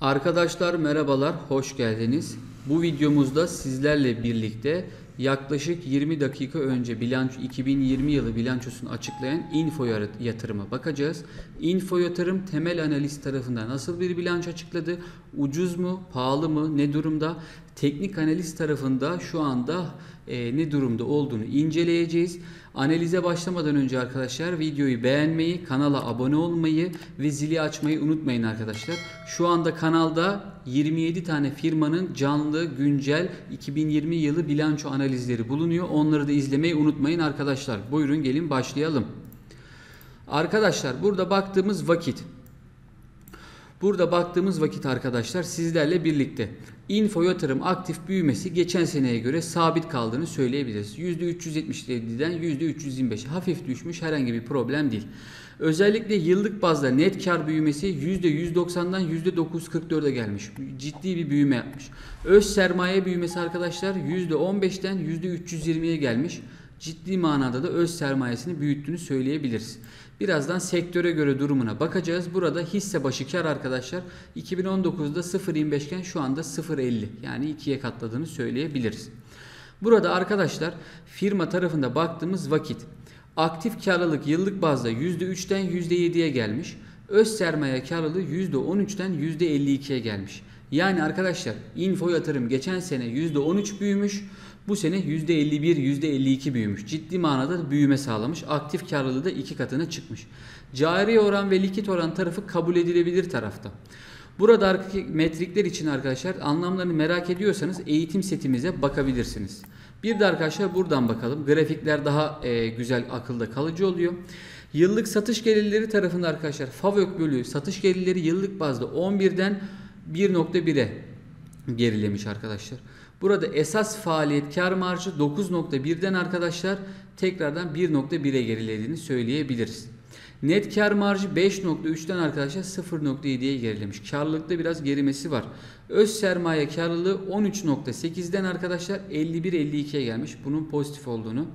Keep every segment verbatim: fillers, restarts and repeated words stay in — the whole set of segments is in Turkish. Arkadaşlar merhabalar, hoş geldiniz. Bu videomuzda sizlerle birlikte yaklaşık yirmi dakika önce bilanço, iki bin yirmi yılı bilançosunu açıklayan Info Yatırım'a bakacağız. Info Yatırım temel analiz tarafından nasıl bir bilanço açıkladı? Ucuz mu, pahalı mı, ne durumda? Teknik analiz tarafında şu anda e, ne durumda olduğunu inceleyeceğiz. Analize başlamadan önce arkadaşlar videoyu beğenmeyi, kanala abone olmayı ve zili açmayı unutmayın arkadaşlar. Şu anda kanalda yirmi yedi tane firmanın canlı, güncel iki bin yirmi yılı bilanço analizleri bulunuyor. Onları da izlemeyi unutmayın arkadaşlar. Buyurun gelin başlayalım. Arkadaşlar burada baktığımız vakit. Burada baktığımız vakit arkadaşlar sizlerle birlikte Info Yatırım aktif büyümesi geçen seneye göre sabit kaldığını söyleyebiliriz. yüzde üç yüz yetmiş yedi'den yüzde üç yüz yirmi beş'e hafif düşmüş, herhangi bir problem değil. Özellikle yıllık bazda net kar büyümesi yüzde yüz doksan'dan yüzde dokuz yüz kırk dört'e gelmiş. Ciddi bir büyüme yapmış. Öz sermaye büyümesi arkadaşlar yüzde on beş'ten yüzde üç yüz yirmi'ye gelmiş. Ciddi manada da öz sermayesini büyüttüğünü söyleyebiliriz. Birazdan sektöre göre durumuna bakacağız. Burada hisse başı kar arkadaşlar iki bin on dokuz'da sıfır virgül yirmi beş'ken şu anda sıfır virgül elli, yani ikiye katladığını söyleyebiliriz. Burada arkadaşlar firma tarafında baktığımız vakit aktif karlılık yıllık bazda yüzde üç'ten yüzde yedi'ye gelmiş. Öz sermaye karlılığı yüzde on üç'ten yüzde elli iki'ye gelmiş. Yani arkadaşlar Info Yatırım geçen sene yüzde on üç büyümüş. Bu sene yüzde elli bir, yüzde elli iki büyümüş. Ciddi manada büyüme sağlamış. Aktif karlılığı da iki katına çıkmış. Cari oran ve likit oran tarafı kabul edilebilir tarafta. Burada metrikler için arkadaşlar anlamlarını merak ediyorsanız eğitim setimize bakabilirsiniz. Bir de arkadaşlar buradan bakalım. Grafikler daha e, güzel akılda kalıcı oluyor. Yıllık satış gelirleri tarafında arkadaşlar FAVÖK bölü satış gelirleri yıllık bazda on bir'den bir virgül bir'e gerilemiş arkadaşlar. Burada esas faaliyet kar marjı dokuz virgül bir'den arkadaşlar tekrardan bir virgül bir'e gerilediğini söyleyebiliriz. Net kar marjı beş virgül üç'ten arkadaşlar sıfır virgül yedi'ye gerilemiş. Karlılıkta biraz gerimesi var. Öz sermaye karlılığı on üç virgül sekiz'den arkadaşlar elli bir elli iki'ye gelmiş. Bunun pozitif olduğunu.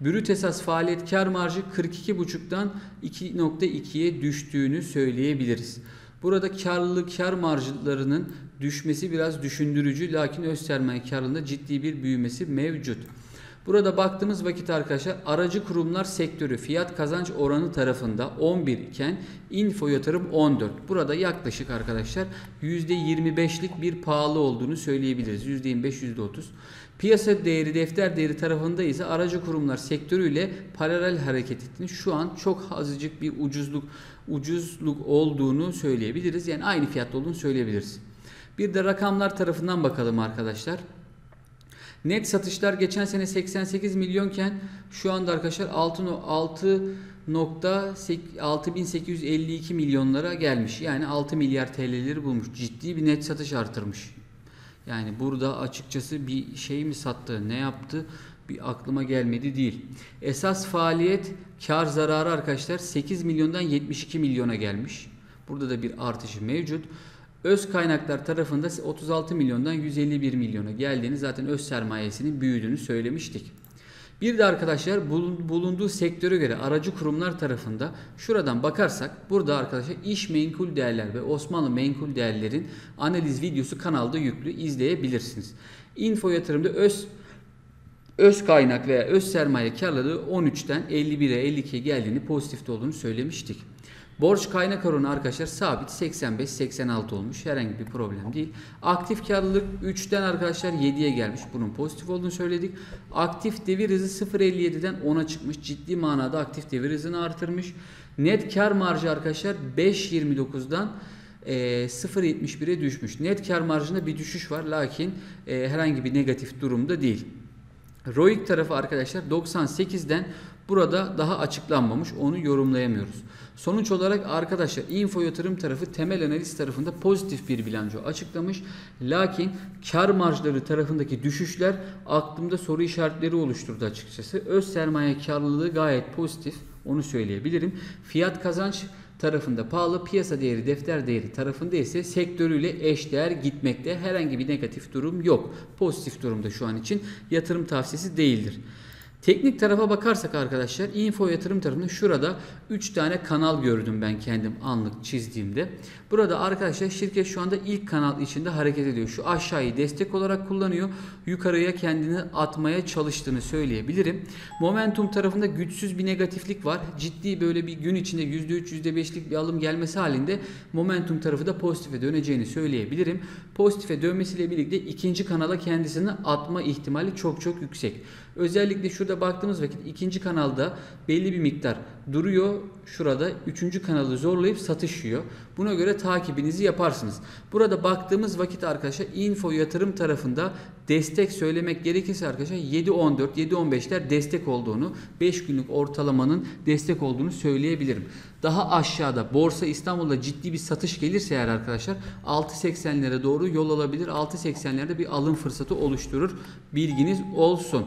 Brüt esas faaliyet kar marjı kırk iki virgül beş'ten iki virgül iki'ye düştüğünü söyleyebiliriz. Burada karlılık, kar marjlarının düşmesi biraz düşündürücü, lakin öz sermaye karlılığında ciddi bir büyümesi mevcut. Burada baktığımız vakit arkadaşlar aracı kurumlar sektörü fiyat kazanç oranı tarafında on bir iken Info Yatırım on dört. Burada yaklaşık arkadaşlar yüzde yirmi beş'lik bir pahalı olduğunu söyleyebiliriz. yüzde yirmi beş yüzde otuz. Piyasa değeri defter değeri tarafında ise aracı kurumlar sektörüyle paralel hareket ettiğini, şu an çok azıcık bir ucuzluk ucuzluk olduğunu söyleyebiliriz. Yani aynı fiyatta olduğunu söyleyebiliriz. Bir de rakamlar tarafından bakalım arkadaşlar. Net satışlar geçen sene seksen sekiz milyonken şu anda arkadaşlar altı bin sekiz yüz elli iki milyonlara gelmiş. Yani altı milyar T L'leri bulmuş. Ciddi bir net satış artırmış. Yani burada açıkçası bir şey mi sattı, ne yaptı bir aklıma gelmedi değil. Esas faaliyet kar zararı arkadaşlar sekiz milyondan yetmiş iki milyona gelmiş. Burada da bir artışı mevcut. Öz kaynaklar tarafında otuz altı milyondan yüz elli bir milyona geldiğini, zaten öz sermayesinin büyüdüğünü söylemiştik. Bir de arkadaşlar bulunduğu sektöre göre aracı kurumlar tarafında şuradan bakarsak burada arkadaşlar İş Menkul Değerler ve Osmanlı Menkul Değerler'in analiz videosu kanalda yüklü, izleyebilirsiniz. Info Yatırım'da öz öz kaynak veya öz sermaye karlılığı on üç'ten elli bir'e elli iki'ye geldiğini, pozitifte olduğunu söylemiştik. Borç kaynak oranı arkadaşlar sabit seksen beş seksen altı olmuş. Herhangi bir problem değil. Aktif karlılık üç'ten arkadaşlar yedi'ye gelmiş. Bunun pozitif olduğunu söyledik. Aktif devir hızı sıfır virgül elli yedi'den on'a çıkmış. Ciddi manada aktif devir hızını artırmış. Net kar marjı arkadaşlar beş virgül yirmi dokuz'dan sıfır virgül yetmiş bir'e düşmüş. Net kar marjında bir düşüş var, lakin herhangi bir negatif durumda değil. R O I C tarafı arkadaşlar doksan sekiz'den, burada daha açıklanmamış, onu yorumlayamıyoruz. Sonuç olarak arkadaşlar Info Yatırım tarafı temel analiz tarafında pozitif bir bilanço açıklamış. Lakin kar marjları tarafındaki düşüşler aklımda soru işaretleri oluşturdu açıkçası. Öz sermaye karlılığı gayet pozitif, onu söyleyebilirim. Fiyat kazanç tarafında pahalı, piyasa değeri defter değeri tarafında ise sektörüyle eşdeğer gitmekte, herhangi bir negatif durum yok. Pozitif durumda şu an için, yatırım tavsiyesi değildir. Teknik tarafa bakarsak arkadaşlar, info yatırım tarafında şurada üç tane kanal gördüm ben kendim anlık çizdiğimde. Burada arkadaşlar şirket şu anda ilk kanal içinde hareket ediyor. Şu aşağıyı destek olarak kullanıyor. Yukarıya kendini atmaya çalıştığını söyleyebilirim. Momentum tarafında güçsüz bir negatiflik var. Ciddi böyle bir gün içinde yüzde üç yüzde beşlik bir alım gelmesi halinde momentum tarafı da pozitife döneceğini söyleyebilirim. Pozitife dönmesiyle birlikte ikinci kanala kendisini atma ihtimali çok çok yüksek. Özellikle şurada baktığımız vakit ikinci kanalda belli bir miktar duruyor. Şurada üçüncü kanalı zorlayıp satışıyor. Buna göre takibinizi yaparsınız. Burada baktığımız vakit arkadaşlar info yatırım tarafında destek söylemek gerekirse arkadaşlar yedi on dört yedi on beşler destek olduğunu, beş günlük ortalamanın destek olduğunu söyleyebilirim. Daha aşağıda Borsa İstanbul'da ciddi bir satış gelirse eğer arkadaşlar altı seksenlere doğru yol alabilir. altı seksenlerde bir alım fırsatı oluşturur. Bilginiz olsun.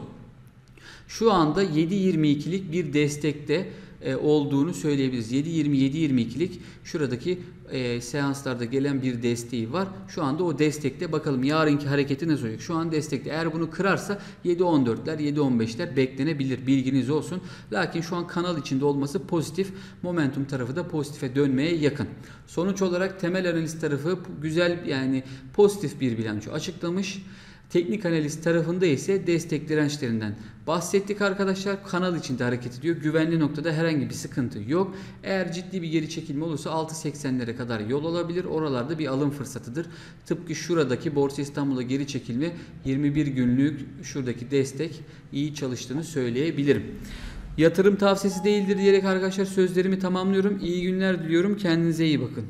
Şu anda yedi yirmi ikilik bir destekte olduğunu söyleyebiliriz. yedi yirmi yedi yirmi ikilik şuradaki e, seanslarda gelen bir desteği var. Şu anda o destekte, bakalım yarınki hareketi nasıl olacak. Şu an destekte. Eğer bunu kırarsa yedi on dörtler yedi on beşler beklenebilir. Bilginiz olsun. Lakin şu an kanal içinde olması pozitif. Momentum tarafı da pozitife dönmeye yakın. Sonuç olarak temel analiz tarafı güzel, yani pozitif bir bilanço açıklamış. Teknik analiz tarafında ise destek dirençlerinden bahsettik arkadaşlar. Kanal içinde hareket ediyor. Güvenli noktada herhangi bir sıkıntı yok. Eğer ciddi bir geri çekilme olursa altı seksenlere kadar yol alabilir. Oralarda bir alım fırsatıdır. Tıpkı şuradaki Borsa İstanbul'a geri çekilme, yirmi bir günlük şuradaki destek iyi çalıştığını söyleyebilirim. Yatırım tavsiyesi değildir diyerek arkadaşlar sözlerimi tamamlıyorum. İyi günler diliyorum. Kendinize iyi bakın.